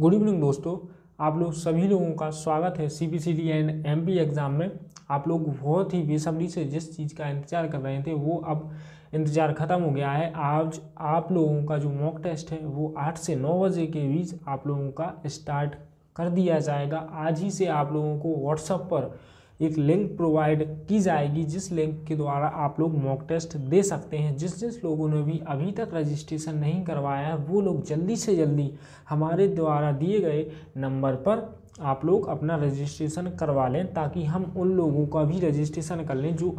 Good evening दोस्तों, आप लोग सभी लोगों का स्वागत है CPCT एंड MP एग्ज़ाम में। आप लोग बहुत ही बेसब्री से जिस चीज़ का इंतज़ार कर रहे थे वो अब इंतज़ार ख़त्म हो गया है। आज आप लोगों का जो मॉक टेस्ट है वो 8 से 9 बजे के बीच आप लोगों का स्टार्ट कर दिया जाएगा। आज ही से आप लोगों को व्हाट्सएप पर एक लिंक प्रोवाइड की जाएगी, जिस लिंक के द्वारा आप लोग मॉक टेस्ट दे सकते हैं। जिस जिस लोगों ने भी अभी तक रजिस्ट्रेशन नहीं करवाया है वो लोग जल्दी से जल्दी हमारे द्वारा दिए गए नंबर पर आप लोग अपना रजिस्ट्रेशन करवा लें, ताकि हम उन लोगों का भी रजिस्ट्रेशन कर लें जो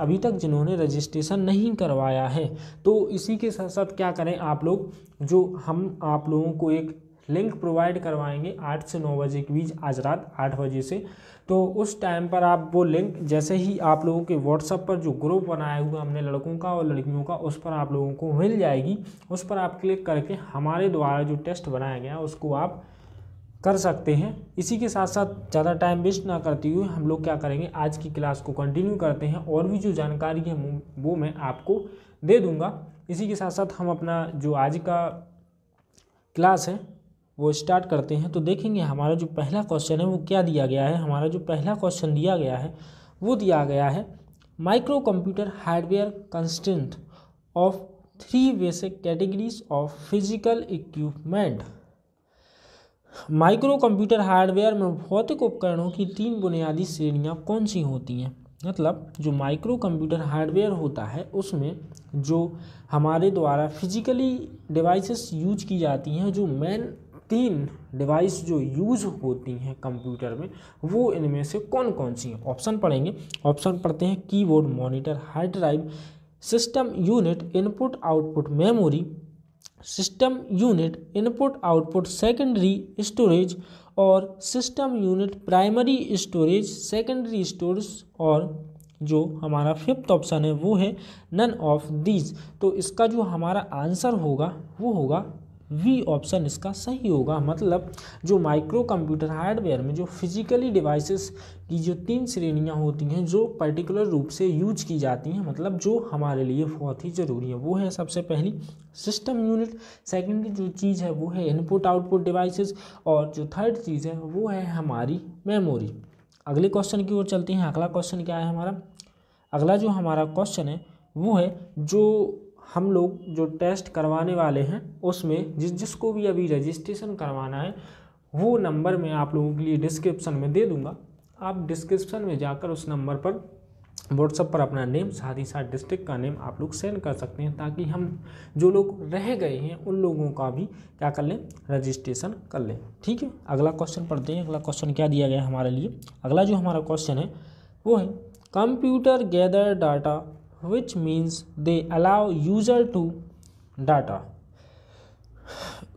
अभी तक जिन्होंने रजिस्ट्रेशन नहीं करवाया है। तो इसी के साथ साथ क्या करें आप लोग, जो हम आप लोगों को एक लिंक प्रोवाइड करवाएंगे 8 से 9 बजे के बीच, आज रात 8 बजे से। तो उस टाइम पर आप वो लिंक, जैसे ही आप लोगों के व्हाट्सएप पर जो ग्रुप बनाया हुआ हमने लड़कों का और लड़कियों का, उस पर आप लोगों को मिल जाएगी। उस पर आप क्लिक करके हमारे द्वारा जो टेस्ट बनाया गया उसको आप कर सकते हैं। इसी के साथ साथ ज़्यादा टाइम वेस्ट ना करते हुए हम लोग क्या करेंगे, आज की क्लास को कंटिन्यू करते हैं और भी जो जानकारी है वो मैं आपको दे दूँगा। इसी के साथ साथ हम अपना जो आज का क्लास है वो स्टार्ट करते हैं। तो देखेंगे हमारा जो पहला क्वेश्चन है वो क्या दिया गया है। हमारा जो पहला क्वेश्चन दिया गया है वो दिया गया है micro computer hardware constant of 3 basic categories of physical equipment. Micro computer hardware में भौतिक उपकरणों की 3 बुनियादी श्रेणियाँ कौन सी होती हैं। मतलब जो माइक्रो कंप्यूटर हार्डवेयर होता है उसमें जो हमारे द्वारा फिजिकली डिवाइसेस यूज की जाती हैं, जो मेन 3 डिवाइस जो यूज होती हैं कंप्यूटर में, वो इनमें से कौन कौन सी हैं। ऑप्शन पढ़ेंगे, ऑप्शन पढ़ते हैं keyboard, monitor, hard drive, system unit, input output memory, system unit input output secondary storage और system unit primary storage, secondary storage. और जो हमारा 5th ऑप्शन है वो है नन ऑफ दीज। तो इसका जो हमारा आंसर होगा वो होगा वी ऑप्शन, इसका सही होगा। मतलब जो माइक्रो कंप्यूटर हार्डवेयर में जो फिजिकली डिवाइसेस की जो 3 श्रेणियां होती हैं जो पर्टिकुलर रूप से यूज की जाती हैं, मतलब जो हमारे लिए बहुत ही ज़रूरी है, वो है सबसे पहली सिस्टम यूनिट, सेकेंडरी जो चीज़ है वो है इनपुट आउटपुट डिवाइसेस, और जो 3rd चीज़ है वो है हमारी मेमोरी। अगले क्वेश्चन की ओर चलते हैं। अगला क्वेश्चन क्या है हमारा, अगला जो हमारा क्वेश्चन है वो है जो हम लोग जो टेस्ट करवाने वाले हैं उसमें जिसको भी अभी रजिस्ट्रेशन करवाना है वो नंबर मैं आप लोगों के लिए डिस्क्रिप्शन में दे दूंगा। आप डिस्क्रिप्शन में जाकर उस नंबर पर व्हाट्सएप पर अपना नेम, साथ ही साथ डिस्ट्रिक्ट का नेम आप लोग सेंड कर सकते हैं, ताकि हम जो लोग रह गए हैं उन लोगों का भी क्या कर लें, रजिस्ट्रेशन कर लें। ठीक है, अगला क्वेश्चन पढ़ते हैं। अगला क्वेश्चन क्या दिया गया हमारे लिए, अगला जो हमारा क्वेश्चन है वो है computer gather data which means they allow user to data।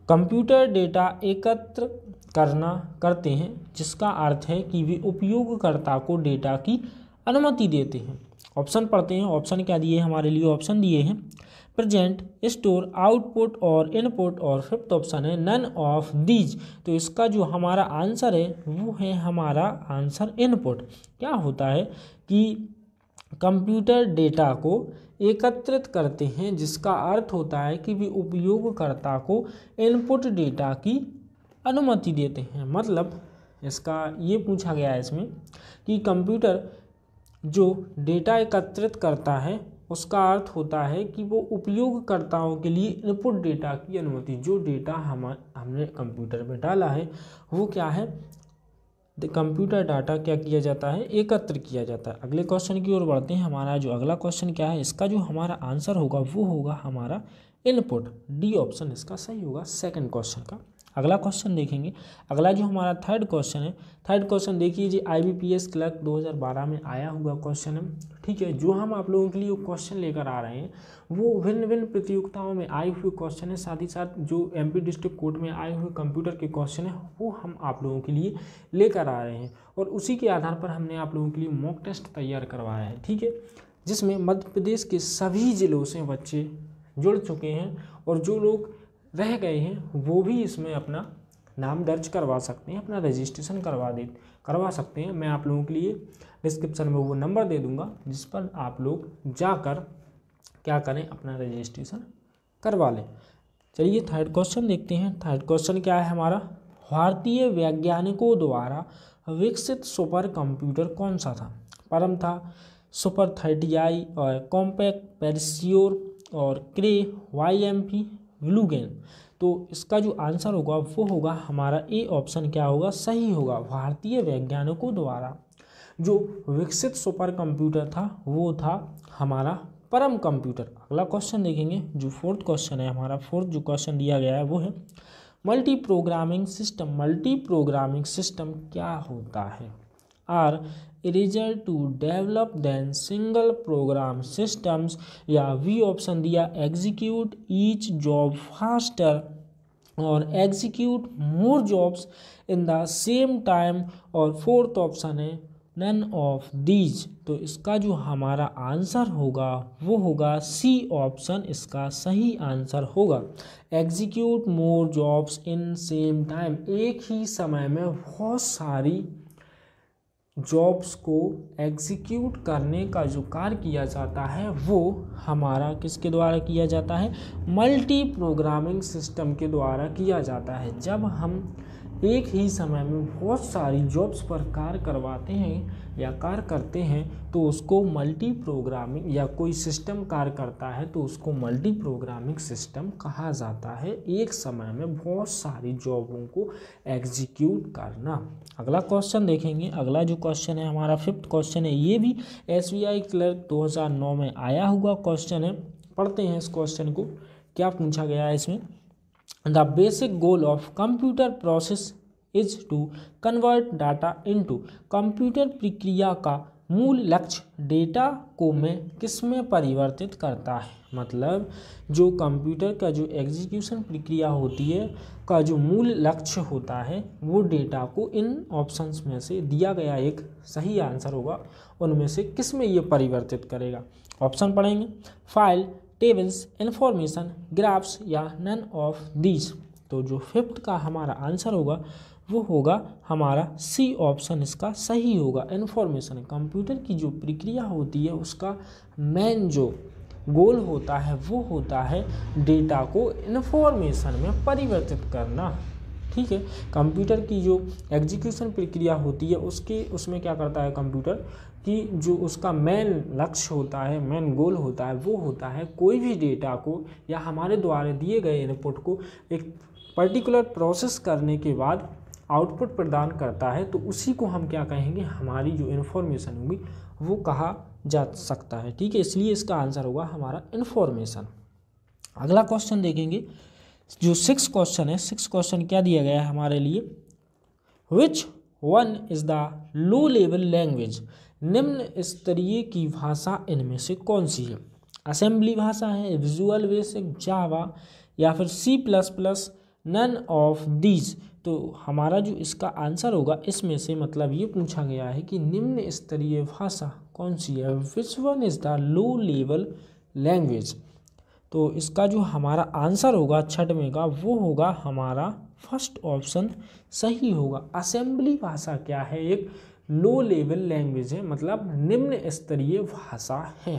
Computer data एकत्र करना करते हैं, जिसका अर्थ है कि वे उपयोगकर्ता को डेटा की अनुमति देते हैं। ऑप्शन पढ़ते हैं, ऑप्शन क्या दिए हमारे लिए, ऑप्शन दिए हैं प्रेजेंट, स्टोर, आउटपुट और इनपुट, और 5th ऑप्शन है नन ऑफ दीज। तो इसका जो हमारा आंसर है वो है हमारा आंसर इनपुट। क्या होता है कि कंप्यूटर डेटा को एकत्रित करते हैं, जिसका अर्थ होता है कि वे उपयोगकर्ता को इनपुट डेटा की अनुमति देते हैं। मतलब इसका ये पूछा गया है इसमें कि कंप्यूटर जो डेटा एकत्रित करता है उसका अर्थ होता है कि वो उपयोगकर्ताओं के लिए इनपुट डेटा की अनुमति, जो डेटा हमने कंप्यूटर में डाला है वो क्या है, कंप्यूटर डाटा क्या किया जाता है, एकत्र किया जाता है। अगले क्वेश्चन की ओर बढ़ते हैं। हमारा जो अगला क्वेश्चन क्या है, इसका जो हमारा आंसर होगा वो होगा हमारा इनपुट, डी ऑप्शन इसका सही होगा 2nd क्वेश्चन का। अगला क्वेश्चन देखेंगे, अगला जो हमारा 3rd क्वेश्चन है, 3rd क्वेश्चन देखिए जी, IBPS क्लर्क 2012 में आया हुआ क्वेश्चन है। ठीक है, जो हम आप लोगों के लिए क्वेश्चन लेकर आ रहे हैं वो भिन्न भिन्न प्रतियोगिताओं में आए हुए क्वेश्चन है, साथ ही साथ जो MP डिस्ट्रिक्ट कोर्ट में आए हुए कंप्यूटर के क्वेश्चन है वो हम आप लोगों के लिए लेकर आ रहे हैं, और उसी के आधार पर हमने आप लोगों के लिए मॉक टेस्ट तैयार करवाया है। ठीक है, जिसमें मध्य प्रदेश के सभी ज़िलों से बच्चे जुड़ चुके हैं, और जो लोग रह गए हैं वो भी इसमें अपना नाम दर्ज करवा सकते हैं, अपना रजिस्ट्रेशन करवा सकते हैं। मैं आप लोगों के लिए डिस्क्रिप्शन में वो नंबर दे दूंगा जिस पर आप लोग जाकर क्या करें, अपना रजिस्ट्रेशन करवा लें। चलिए थर्ड क्वेश्चन देखते हैं। थर्ड क्वेश्चन क्या है हमारा, भारतीय वैज्ञानिकों द्वारा विकसित सुपर कंप्यूटर कौन सा था? परम था, सुपर 30i और कॉम्पैक्ट, पेरिस्योर और क्रे, YMP, ब्लूगेन। तो इसका जो आंसर होगा वो होगा हमारा ए ऑप्शन क्या होगा, सही होगा। भारतीय वैज्ञानिकों द्वारा जो विकसित सुपर कंप्यूटर था वो था हमारा परम कंप्यूटर। अगला क्वेश्चन देखेंगे जो फोर्थ क्वेश्चन है हमारा। फोर्थ जो क्वेश्चन दिया गया है वो है multi programming system. Multi programming system क्या होता है? Are easier to develop than single program systems, या वी ऑप्शन दिया एग्जीक्यूट ईच जॉब फास्टर और execute more jobs in the same time, और फोर्थ ऑप्शन है नन ऑफ दीज। तो इसका जो हमारा आंसर होगा वो होगा सी ऑप्शन, इसका सही आंसर होगा। Execute more jobs in same time, एक ही समय में बहुत सारी जॉब्स को एग्जीक्यूट करने का जो कार्य किया जाता है वो हमारा किसके द्वारा किया जाता है? मल्टी प्रोग्रामिंग सिस्टम के द्वारा किया जाता है। जब हम एक ही समय में बहुत सारी जॉब्स पर कार्य करवाते हैं या कार्य करते हैं तो उसको मल्टी प्रोग्रामिंग, या कोई सिस्टम कार्य करता है तो उसको मल्टी प्रोग्रामिंग सिस्टम कहा जाता है। एक समय में बहुत सारी जॉबों को एग्जीक्यूट करना। अगला क्वेश्चन देखेंगे। अगला जो क्वेश्चन है हमारा फिफ्थ क्वेश्चन है, ये भी SBI क्लर्क 2009 में आया हुआ क्वेश्चन है। पढ़ते हैं इस क्वेश्चन को, क्या पूछा गया है इसमें। The basic goal of computer process is to convert data into, computer प्रक्रिया का मूल लक्ष्य डेटा को में किस में परिवर्तित करता है। मतलब जो कंप्यूटर का जो एग्जीक्यूशन प्रक्रिया होती है का जो मूल लक्ष्य होता है वो डेटा को इन ऑप्शंस में से दिया गया एक सही आंसर होगा, उनमें से किस में ये परिवर्तित करेगा। ऑप्शन पढ़ेंगे, फाइल, टेबल्स, इन्फॉर्मेशन, ग्राफ्स या नन ऑफ दीज। तो जो फिफ्थ का हमारा आंसर होगा वो होगा हमारा सी ऑप्शन, इसका सही होगा। इन्फॉर्मेशन, कंप्यूटर की जो प्रक्रिया होती है उसका मेन जो गोल होता है वो होता है डेटा को इन्फॉर्मेशन में परिवर्तित करना। ठीक है, कंप्यूटर की जो एग्जीक्यूशन प्रक्रिया होती है उसके उसमें क्या करता है कंप्यूटर, कि जो उसका मेन लक्ष्य होता है, मेन गोल होता है वो होता है कोई भी डेटा को या हमारे द्वारा दिए गए इनपुट को एक पर्टिकुलर प्रोसेस करने के बाद आउटपुट प्रदान करता है। तो उसी को हम क्या कहेंगे, हमारी जो इन्फॉर्मेशन होगी वो कहा जा सकता है। ठीक है, इसलिए इसका आंसर होगा हमारा इन्फॉर्मेशन। अगला क्वेश्चन देखेंगे जो सिक्स क्वेश्चन है। सिक्स क्वेश्चन क्या दिया गया है हमारे लिए, which one is the low level language, निम्न स्तरीय की भाषा इनमें से कौन सी है। असेंबली भाषा है, विजुअल बेसिक, जावा या फिर C++, नन ऑफ दीज। तो हमारा जो इसका आंसर होगा इसमें से, मतलब ये पूछा गया है कि निम्न स्तरीय भाषा कौन सी है, which one is the low level language. तो इसका जो हमारा आंसर होगा छठवें का वो होगा हमारा फर्स्ट ऑप्शन सही होगा। असेंबली भाषा क्या है, एक लो लेवल लैंग्वेज है, मतलब निम्न स्तरीय भाषा है।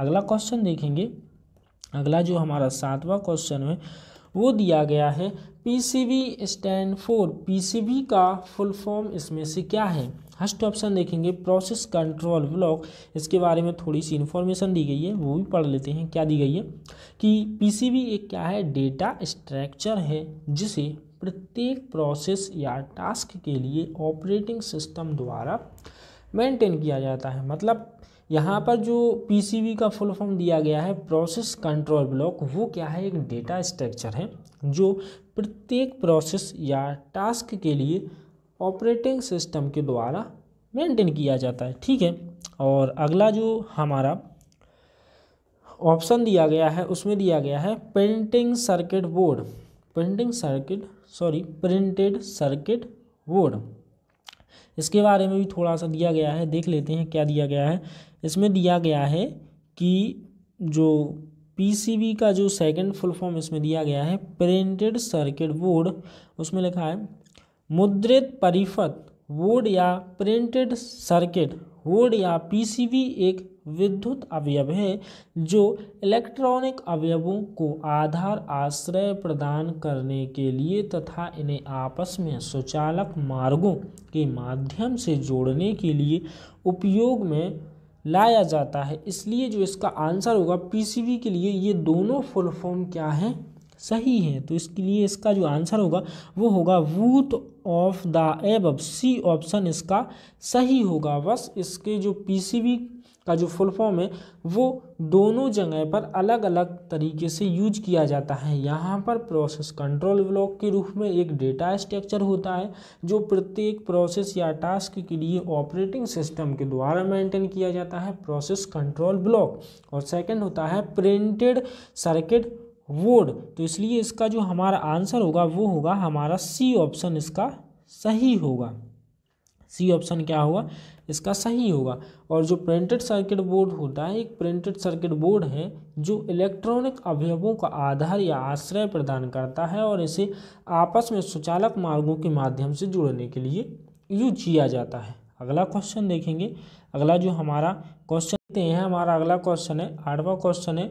अगला क्वेश्चन देखेंगे। अगला जो हमारा सातवां क्वेश्चन है वो दिया गया है PCB स्टैंड फॉर। PCB का फुल फॉर्म इसमें से क्या है। फर्स्ट ऑप्शन देखेंगे, प्रोसेस कंट्रोल ब्लॉक। इसके बारे में थोड़ी सी इन्फॉर्मेशन दी गई है वो भी पढ़ लेते हैं। क्या दी गई है कि PCB एक क्या है, डेटा स्ट्रक्चर है जिसे प्रत्येक प्रोसेस या टास्क के लिए ऑपरेटिंग सिस्टम द्वारा मेंटेन किया जाता है। मतलब यहाँ पर जो PCB का फुल फॉर्म दिया गया है, प्रोसेस कंट्रोल ब्लॉक, वो क्या है, एक डेटा स्ट्रक्चर है जो प्रत्येक प्रोसेस या टास्क के लिए ऑपरेटिंग सिस्टम के द्वारा मेंटेन किया जाता है। ठीक है, और अगला जो हमारा ऑप्शन दिया गया है उसमें दिया गया है printing circuit board, printed circuit board. इसके बारे में भी थोड़ा सा दिया गया है, देख लेते हैं क्या दिया गया है। इसमें दिया गया है कि जो PCB का जो सेकंड फुल फॉर्म इसमें दिया गया है प्रिंटेड सर्किट बोर्ड, उसमें लिखा है मुद्रित परिपथ बोर्ड या प्रिंटेड सर्किट हुड या पीसीबी एक विद्युत अवयव है जो इलेक्ट्रॉनिक अवयवों को आधार आश्रय प्रदान करने के लिए तथा इन्हें आपस में स्वचालक मार्गों के माध्यम से जोड़ने के लिए उपयोग में लाया जाता है। इसलिए जो इसका आंसर होगा पीसीबी के लिए ये दोनों फुल फॉर्म क्या है, सही है। तो इसके लिए इसका जो आंसर होगा वो होगा both of the above, C option इसका सही होगा। बस इसके जो पीसीबी का जो फुल फॉर्म है वो दोनों जगह पर अलग अलग तरीके से यूज किया जाता है। यहाँ पर प्रोसेस कंट्रोल ब्लॉक के रूप में एक डेटा स्ट्रक्चर होता है जो प्रत्येक प्रोसेस या टास्क के लिए ऑपरेटिंग सिस्टम के द्वारा मेंटेन किया जाता है, प्रोसेस कंट्रोल ब्लॉक। और सेकंड होता है प्रिंटेड सर्किट बोर्ड। तो इसलिए इसका जो हमारा आंसर होगा वो होगा हमारा सी ऑप्शन इसका सही होगा। सी ऑप्शन क्या होगा इसका सही होगा। और जो प्रिंटेड सर्किट बोर्ड होता है, एक प्रिंटेड सर्किट बोर्ड है जो इलेक्ट्रॉनिक अवयवों का आधार या आश्रय प्रदान करता है और इसे आपस में सुचालक मार्गों के माध्यम से जोड़ने के लिए यूज किया जाता है। अगला क्वेश्चन देखेंगे। अगला जो हमारा क्वेश्चन है, हमारा अगला क्वेश्चन है 8वां क्वेश्चन है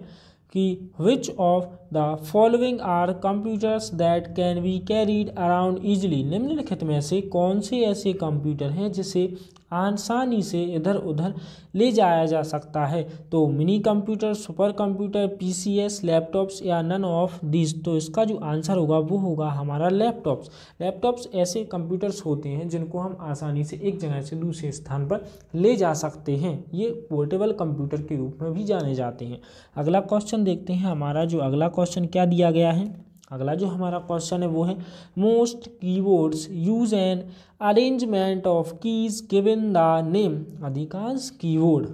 कि which of the following are computers that can be carried around easily. निम्नलिखित में से कौन से ऐसे कंप्यूटर हैं जिसे आसानी से इधर उधर ले जाया जा सकता है। तो mini computer, super computer, PCs, laptops या नन ऑफ दीज। तो इसका जो आंसर होगा वो होगा हमारा लैपटॉप्स। लैपटॉप्स ऐसे कंप्यूटर्स होते हैं जिनको हम आसानी से एक जगह से दूसरे स्थान पर ले जा सकते हैं। ये पोर्टेबल कंप्यूटर के रूप में भी जाने जाते हैं। अगला क्वेश्चन देखते हैं। हमारा जो अगला क्वेश्चन क्या दिया गया है, अगला जो हमारा क्वेश्चन है वो है most keyboards use and arrangement of keys given the name. अधिकांश कीबोर्ड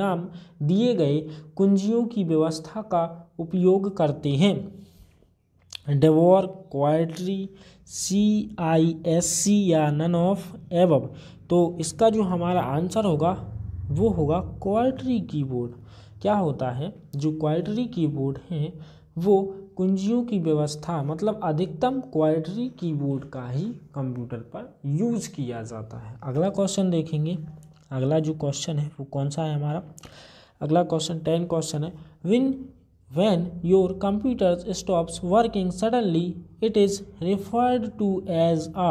नाम दिए गए कुंजियों की व्यवस्था का उपयोग करते हैं। डेवोर, क्वाड्री, CISC या नन ऑफ एबव। तो इसका जो हमारा आंसर होगा वो होगा क्वाड्री कीबोर्ड। क्या होता है जो क्वाड्री कीबोर्ड हैं वो कुंजियों की व्यवस्था, मतलब अधिकतम क्वाड्री कीबोर्ड का ही कंप्यूटर पर यूज़ किया जाता है। अगला क्वेश्चन देखेंगे। अगला जो क्वेश्चन है वो कौन सा है हमारा, अगला क्वेश्चन 10 क्वेश्चन है when your computer stops working suddenly it is referred to as a.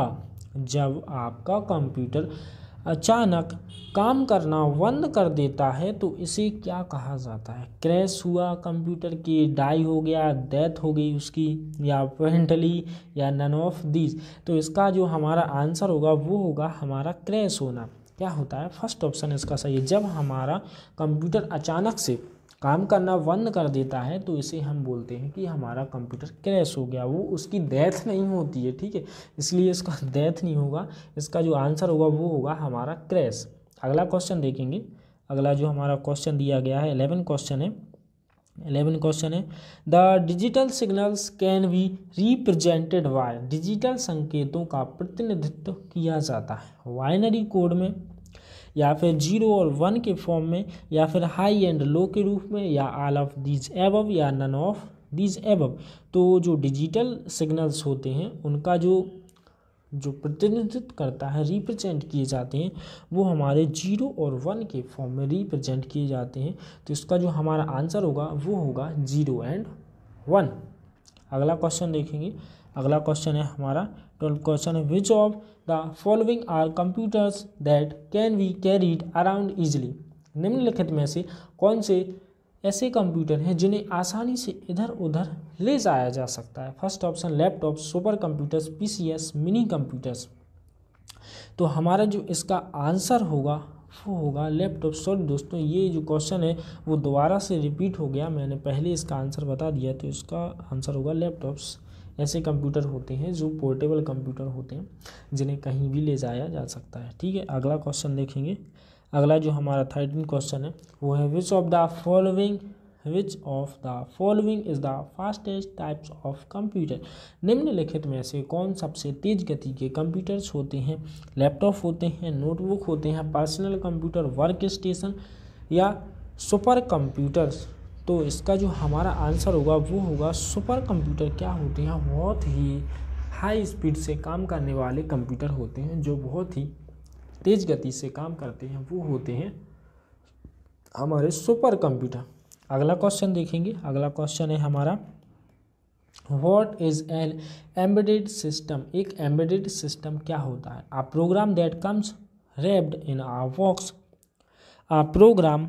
जब आपका कंप्यूटर अचानक काम करना बंद कर देता है तो इसे क्या कहा जाता है। क्रैश हुआ कंप्यूटर की, डाई हो गया, डेथ हो गई उसकी, या पेंटली या नन ऑफ दीज। तो इसका जो हमारा आंसर होगा वो होगा हमारा क्रैश होना। क्या होता है, फर्स्ट ऑप्शन इसका सही है। जब हमारा कंप्यूटर अचानक से काम करना बंद कर देता है तो इसे हम बोलते हैं कि हमारा कंप्यूटर क्रैश हो गया। वो उसकी डेथ नहीं होती है, ठीक है, इसलिए इसका डेथ नहीं होगा। इसका जो आंसर होगा वो होगा हमारा क्रैश। अगला क्वेश्चन देखेंगे। अगला जो हमारा क्वेश्चन दिया गया है 11 क्वेश्चन है। 11 क्वेश्चन है the digital signals can be represented by. Digital संकेतों का प्रतिनिधित्व किया जाता है बाइनरी कोड में, या फिर 0 और 1 के फॉर्म में, या फिर हाई एंड लो के रूप में, या ऑल ऑफ दीज एबव या नन ऑफ दीज एबव। तो जो डिजिटल सिग्नल्स होते हैं उनका जो जो प्रतिनिधित्व करता है, रिप्रेजेंट किए जाते हैं, वो हमारे 0 और 1 के फॉर्म में रिप्रेजेंट किए जाते हैं। तो इसका जो हमारा आंसर होगा वो होगा 0 एंड 1। अगला क्वेश्चन देखेंगे। अगला क्वेश्चन है हमारा 12 क्वेश्चन है which of the following are computers that can be carried around easily. निम्नलिखित में से कौन से ऐसे कंप्यूटर हैं जिन्हें आसानी से इधर उधर ले जाया जा सकता है। First option laptop, super computers, PCs, mini computers. तो हमारा जो इसका आंसर होगा वो होगा लैपटॉप। सॉरी दोस्तों, ये जो क्वेश्चन है वो दोबारा से रिपीट हो गया, मैंने पहले इसका आंसर बता दिया। तो इसका आंसर होगा लैपटॉप्स ऐसे कंप्यूटर होते हैं जो पोर्टेबल कंप्यूटर होते हैं जिन्हें कहीं भी ले जाया जा सकता है, ठीक है। अगला क्वेश्चन देखेंगे। अगला जो हमारा 13 क्वेश्चन है वो है which of the following is the fastest types of computer. निम्नलिखित में से कौन सबसे तेज गति के कंप्यूटर्स होते हैं। लैपटॉप होते हैं, नोटबुक होते हैं, पर्सनल कंप्यूटर, वर्क स्टेशन या सुपर कंप्यूटर्स। तो इसका जो हमारा आंसर होगा वो होगा सुपर कंप्यूटर। क्या होते हैं, बहुत ही हाई स्पीड से काम करने वाले कंप्यूटर होते हैं जो बहुत ही तेज़ गति से काम करते हैं वो होते हैं हमारे सुपर कंप्यूटर। अगला क्वेश्चन देखेंगे। अगला क्वेश्चन है हमारा what is an embedded system. एक एम्बेडेड सिस्टम क्या होता है। A program that comes wrapped in a box, a program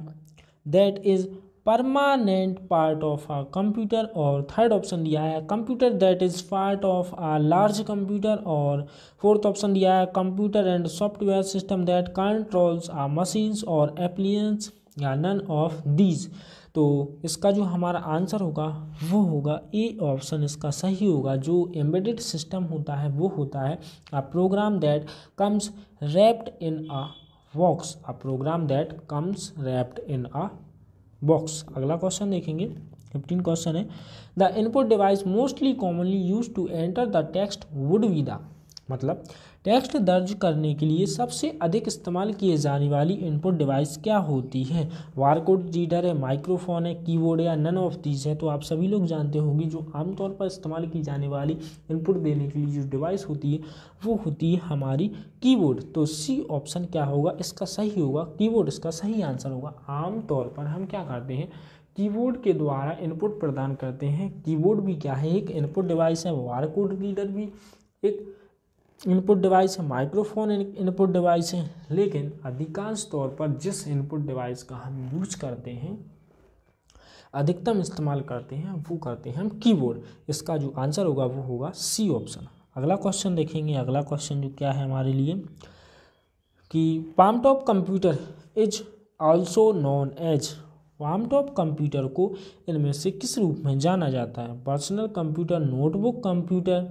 that is permanent part of a computer. और थर्ड ऑप्शन दिया है computer that is part of a large computer. और fourth option दिया है computer and software system that controls a machines और appliances या none of these. तो इसका जो हमारा आंसर होगा वो होगा ए ऑप्शन, इसका सही होगा। जो एम्बेडेड सिस्टम होता है वो होता है a program that comes wrapped in a box, a program that comes wrapped in a box. अगला क्वेश्चन देखेंगे, 15 क्वेश्चन है। The input device mostly commonly use to enter the text would be the, मतलब text दर्ज करने के लिए सबसे अधिक इस्तेमाल किए जाने वाली इनपुट डिवाइस क्या होती है। बारकोड रीडर है, माइक्रोफोन है, कीबोर्ड या नन ऑफ दीज है। तो आप सभी लोग जानते होंगे जो आमतौर पर इस्तेमाल की जाने वाली इनपुट देने के लिए जो डिवाइस होती है वो होती है हमारी कीबोर्ड। तो सी ऑप्शन क्या होगा, इसका सही होगा कीबोर्ड, इसका सही आंसर होगा। आमतौर पर हम क्या करते हैं, कीबोर्ड के द्वारा इनपुट प्रदान करते हैं। कीबोर्ड भी क्या है, एक इनपुट डिवाइस है। बारकोड रीडर भी एक इनपुट डिवाइस है, माइक्रोफोन इनपुट डिवाइस है। लेकिन अधिकांश तौर पर जिस इनपुट डिवाइस का हम यूज करते हैं, अधिकतम इस्तेमाल करते हैं, वो करते हैं हम कीबोर्ड। इसका जो आंसर होगा वो होगा सी ऑप्शन। अगला क्वेश्चन देखेंगे। अगला क्वेश्चन जो क्या है हमारे लिए कि palmtop computer is also known as, palmtop computer को इनमें से किस रूप में जाना जाता है। Personal computer, notebook computer,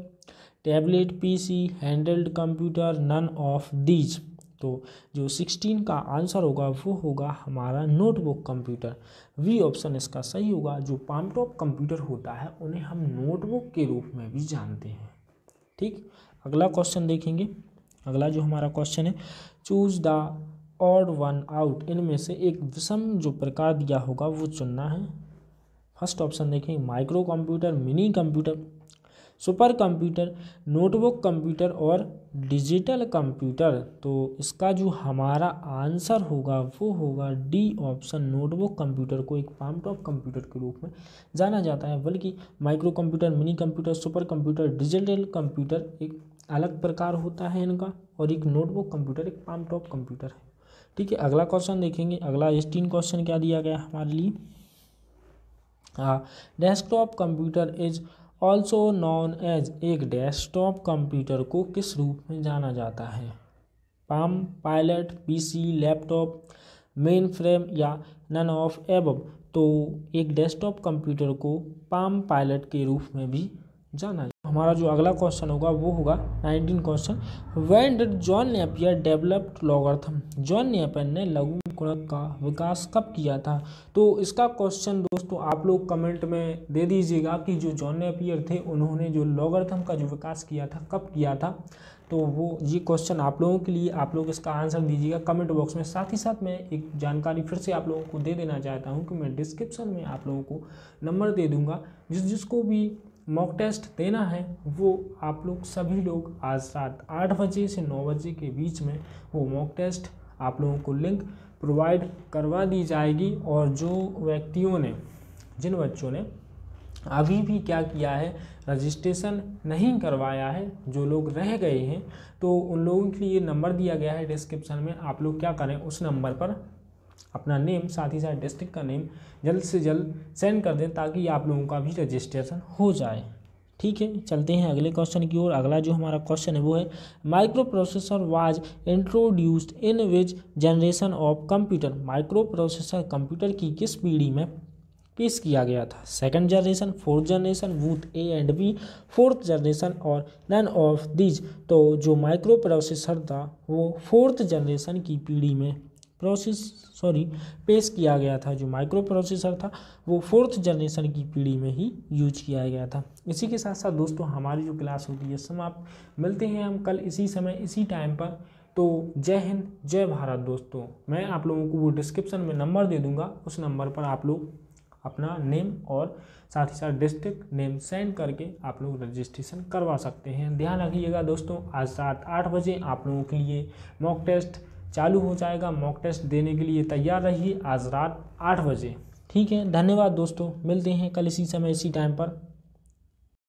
tablet PC, handheld computer, none of these. तो जो 16 का आंसर होगा वो होगा हमारा नोटबुक कंप्यूटर। वी ऑप्शन इसका सही होगा। जो पामटॉप कंप्यूटर होता है उन्हें हम नोटबुक के रूप में भी जानते हैं। ठीक, अगला क्वेश्चन देखेंगे। अगला जो हमारा क्वेश्चन है, choose the odd one out, इनमें से एक विषम जो प्रकार दिया होगा वो चुनना है। फर्स्ट ऑप्शन देखेंगे micro computer, mini computer, super computer, notebook computer और डिजिटल कंप्यूटर। तो इसका जो हमारा आंसर होगा वो होगा डी ऑप्शन। नोटबुक कंप्यूटर को एक पामटॉप कंप्यूटर के रूप में जाना जाता है, बल्कि micro computer, mini computer, super computer, digital computer एक अलग प्रकार होता है इनका, और एक नोटबुक कंप्यूटर एक पामटॉप कंप्यूटर है। ठीक है, अगला क्वेश्चन देखेंगे। अगला 18 क्वेश्चन क्या दिया गया हमारे लिए, desktop computer is also known as, एक डेस्कटॉप कंप्यूटर को किस रूप में जाना जाता है। Palm, pilot, PC, laptop, mainframe या नन ऑफ एबव। तो एक डेस्कटॉप कंप्यूटर को पाम पायलट के रूप में भी जाना जाता है। हमारा जो अगला क्वेश्चन होगा वो होगा 19 question. When did John Napier developed logarithm, John Napier ने लघुगणक का विकास कब किया था। तो इसका क्वेश्चन दोस्तों आप लोग कमेंट में दे दीजिएगा कि जो जॉन नेपियर थे उन्होंने जो लॉगरिथम का जो विकास किया था कब किया था। तो वो ये क्वेश्चन आप लोगों के लिए, आप लोग इसका आंसर दीजिएगा कमेंट बॉक्स में। साथ ही साथ मैं एक जानकारी फिर से आप लोगों को दे देना चाहता हूँ कि मैं डिस्क्रिप्शन में आप लोगों को नंबर दे दूँगा। जिसको भी मॉक टेस्ट देना है वो आप लोग सभी लोग आज रात 8 बजे से 9 बजे के बीच में वो मॉक टेस्ट आप लोगों को लिंक प्रोवाइड करवा दी जाएगी। और जो व्यक्तियों ने, जिन बच्चों ने अभी भी क्या किया है, रजिस्ट्रेशन नहीं करवाया है, जो लोग रह गए हैं, तो उन लोगों के लिए नंबर दिया गया है डिस्क्रिप्शन में। आप लोग क्या करें, उस नंबर पर अपना नेम, साथ ही साथ डिस्ट्रिक्ट का नेम जल्द से जल्द सेंड कर दें ताकि आप लोगों का भी रजिस्ट्रेशन हो जाए। ठीक है, चलते हैं अगले क्वेश्चन की ओर। अगला जो हमारा क्वेश्चन है वो है micro processor was introduced in which generation of computer. Micro processor computer की किस पीढ़ी में पेश किया गया था। Second generation, fourth generation, both A and B, fourth generation और नन ऑफ दीज। तो जो माइक्रो प्रोसेसर था वो फोर्थ जनरेशन की पीढ़ी में पेश किया गया था। जो माइक्रो प्रोसेसर था वो फोर्थ जनरेशन की पीढ़ी में ही यूज किया गया था। इसी के साथ साथ दोस्तों हमारी जो क्लास होती है समाप्त। मिलते हैं हम कल इसी समय इसी टाइम पर। तो जय हिंद, जय भारत दोस्तों। मैं आप लोगों को वो डिस्क्रिप्शन में नंबर दे दूँगा, उस नंबर पर आप लोग अपना नेम और साथ ही साथ डिस्ट्रिक्ट नेम सेंड करके आप लोग रजिस्ट्रेशन करवा सकते हैं। ध्यान रखिएगा दोस्तों, आज रात 8 बजे आप लोगों के लिए मॉक टेस्ट चालू हो जाएगा। मॉक टेस्ट देने के लिए तैयार रहिए आज रात 8 बजे। ठीक है, धन्यवाद दोस्तों, मिलते हैं कल इसी समय इसी टाइम पर।